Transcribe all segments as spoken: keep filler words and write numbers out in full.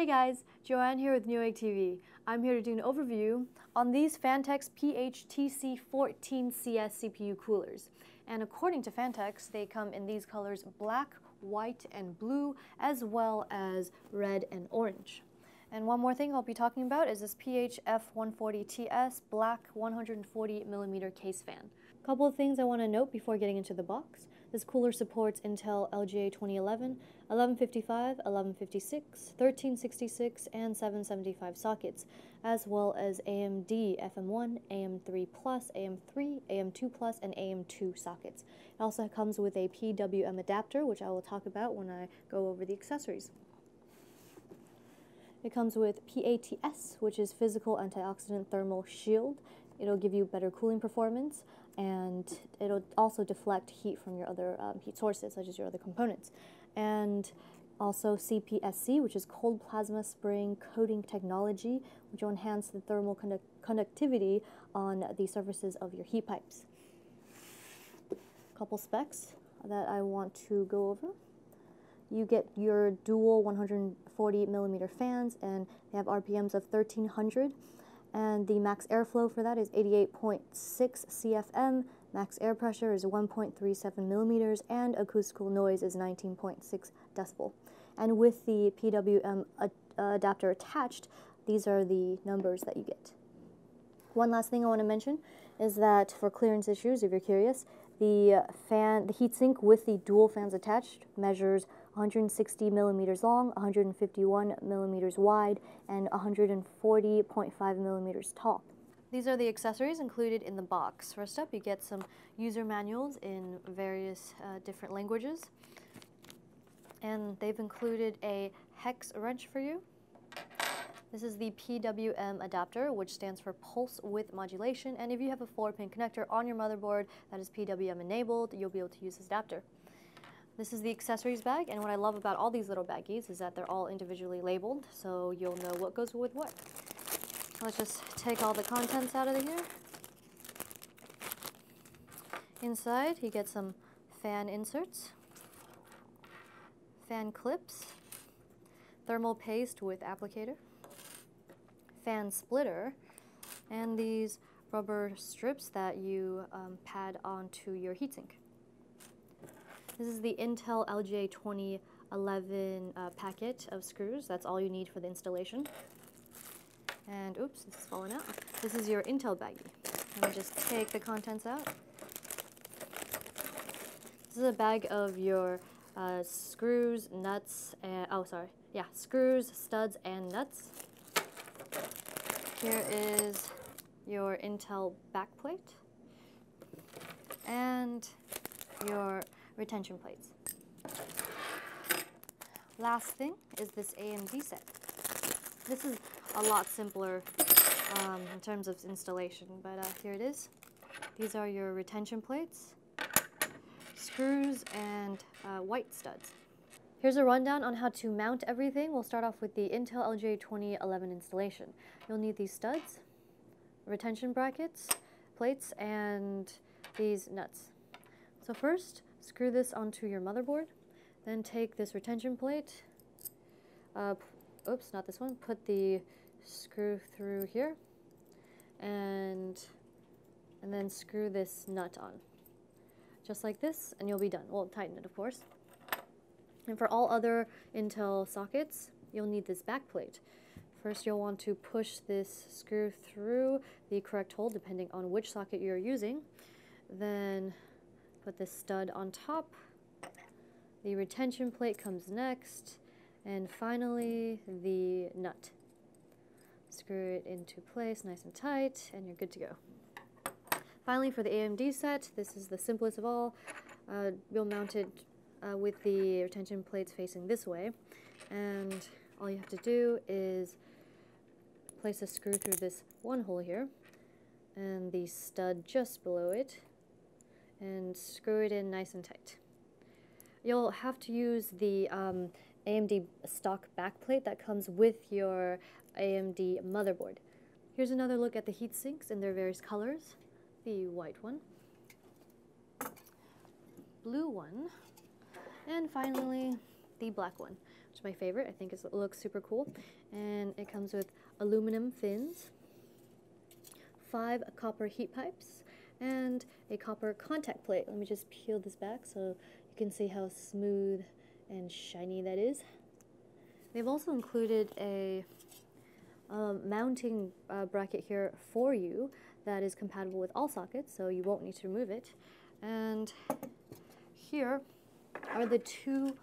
Hey guys, Joanne here with Newegg T V. I'm here to do an overview on these Phanteks P H T C fourteen C S C P U coolers. And according to Phanteks, they come in these colors black, white, and blue, as well as red and orange. And one more thing I'll be talking about is this P H F one forty T S black one hundred forty millimeter case fan. A couple of things I want to note before getting into the box. This cooler supports Intel L G A twenty eleven, eleven fifty-five, eleven fifty-six, thirteen sixty-six, and seven seventy-five sockets, as well as A M D F M one, A M three plus, A M three, A M two plus, and A M two sockets. It also comes with a P W M adapter, which I will talk about when I go over the accessories. It comes with P A T S, which is Physical Antioxidant Thermal Shield. It'll give you better cooling performance, and it'll also deflect heat from your other um, heat sources, such as your other components. And also C P S C, which is Cold Plasma Spring Coating Technology, which will enhance the thermal conduct conductivity on the surfaces of your heat pipes. A couple specs that I want to go over. You get your dual one hundred forty millimeter fans, and they have R P Ms of thirteen hundred, and the max airflow for that is eighty-eight point six C F M, max air pressure is one point three seven millimeters, and acoustical noise is nineteen point six decibel. And with the P W M ad adapter attached, these are the numbers that you get. One last thing I want to mention is that for clearance issues, if you're curious, the fan, the heatsink with the dual fans attached measures one hundred sixty millimeters long, one hundred fifty-one millimeters wide, and one hundred forty point five millimeters tall. These are the accessories included in the box. First up, you get some user manuals in various uh, different languages, and they've included a hex wrench for you. This is the P W M adapter, which stands for Pulse Width Modulation, and if you have a four pin connector on your motherboard that is P W M enabled, you'll be able to use this adapter. This is the accessories bag, and what I love about all these little baggies is that they're all individually labeled, so you'll know what goes with what. Let's just take all the contents out of here. Inside, you get some fan inserts, fan clips, thermal paste with applicator, fan splitter, and these rubber strips that you um, pad onto your heatsink. This is the Intel L G A twenty eleven uh, packet of screws. That's all you need for the installation. And oops, this is falling out. This is your Intel baggie. Let me just take the contents out. This is a bag of your uh, screws, nuts, and, oh sorry, yeah, screws, studs, and nuts. Here is your Intel backplate and your retention plates. Last thing is this A M D set. This is a lot simpler um, in terms of installation, but uh, here it is. These are your retention plates, screws, and uh, white studs. Here's a rundown on how to mount everything. We'll start off with the Intel L G A twenty eleven installation. You'll need these studs, retention brackets, plates, and these nuts. So first, screw this onto your motherboard, then take this retention plate, uh, oops, not this one, put the screw through here, and, and then screw this nut on. Just like this, and you'll be done. Well, tighten it, of course. And for all other Intel sockets, you'll need this back plate. First, you'll want to push this screw through the correct hole, depending on which socket you're using. Then put this stud on top. The retention plate comes next. And finally, the nut. Screw it into place nice and tight, and you're good to go. Finally, for the A M D set, this is the simplest of all. Uh, you'll mount it Uh, with the retention plates facing this way, and all you have to do is place a screw through this one hole here and the stud just below it and screw it in nice and tight. You'll have to use the um, A M D stock backplate that comes with your A M D motherboard. Here's another look at the heat sinks in their various colors. The white one, blue one, and finally, the black one, which is my favorite. I think it's, it looks super cool. And it comes with aluminum fins, five copper heat pipes, and a copper contact plate. Let me just peel this back so you can see how smooth and shiny that is. They've also included a um, mounting uh, bracket here for you that is compatible with all sockets, so you won't need to remove it. And here are the two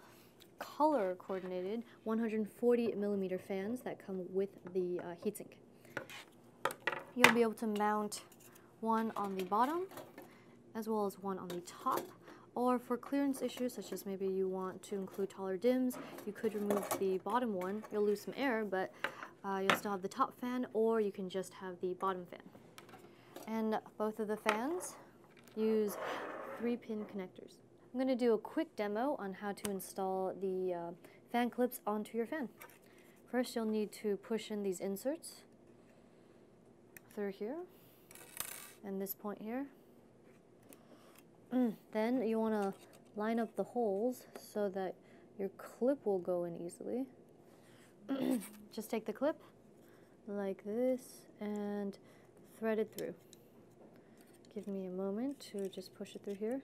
color coordinated one hundred forty millimeter fans that come with the uh, heatsink. You'll be able to mount one on the bottom as well as one on the top, or for clearance issues such as maybe you want to include taller dims, you could remove the bottom one. You'll lose some air, but uh, you'll still have the top fan, or you can just have the bottom fan. And both of the fans use three pin connectors. I'm going to do a quick demo on how to install the uh, fan clips onto your fan. First, you'll need to push in these inserts through here and this point here. Then you want to line up the holes so that your clip will go in easily. Just take the clip like this and thread it through. Give me a moment to just push it through here.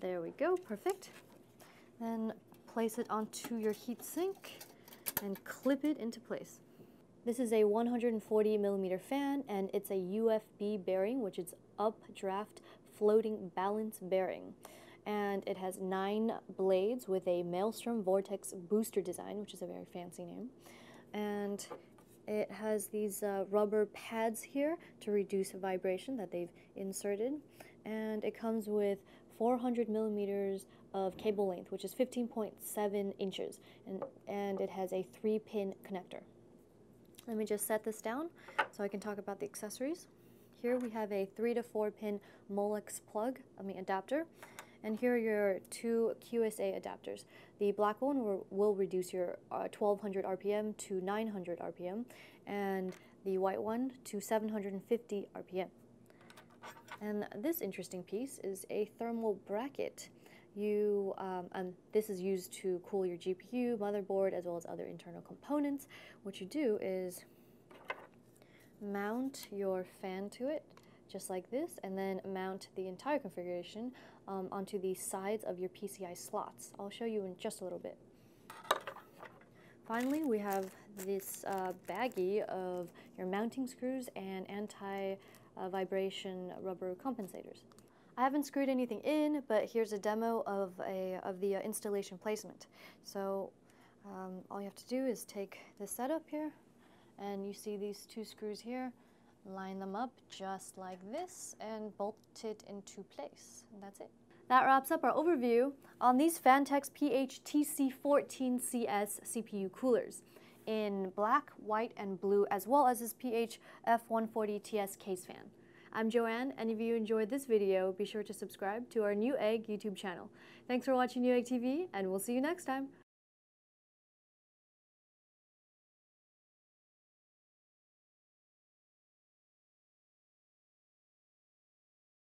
There we go, perfect. Then place it onto your heatsink and clip it into place. This is a one hundred forty millimeter fan, and it's a U F B bearing, which is updraft floating balance bearing. And it has nine blades with a maelstrom vortex booster design, which is a very fancy name. And it has these uh, rubber pads here to reduce vibration that they've inserted. And it comes with four hundred millimeters of cable length, which is fifteen point seven inches. And, and it has a three pin connector. Let me just set this down so I can talk about the accessories. Here we have a three to four pin Molex plug, I mean adapter. And here are your two Q S A adapters. The black one will reduce your uh, twelve hundred R P M to nine hundred R P M, and the white one to seven hundred fifty R P M. And this interesting piece is a thermal bracket. You, um, um, this is used to cool your G P U, motherboard, as well as other internal components. What you do is mount your fan to it, just like this, and then mount the entire configuration um, onto the sides of your P C I slots. I'll show you in just a little bit. Finally, we have this uh, baggie of your mounting screws and anti-vibration rubber compensators. I haven't screwed anything in, but here's a demo of, a, of the uh, installation placement. So um, all you have to do is take this setup here, and you see these two screws here. Line them up just like this and bolt it into place, and that's it. That wraps up our overview on these Phanteks P H T C fourteen C S C P U coolers in black, white, and blue, as well as this P H F one forty T S case fan. I'm Joanne, and if you enjoyed this video, be sure to subscribe to our New Egg YouTube channel. Thanks for watching New Egg T V, and we'll see you next time.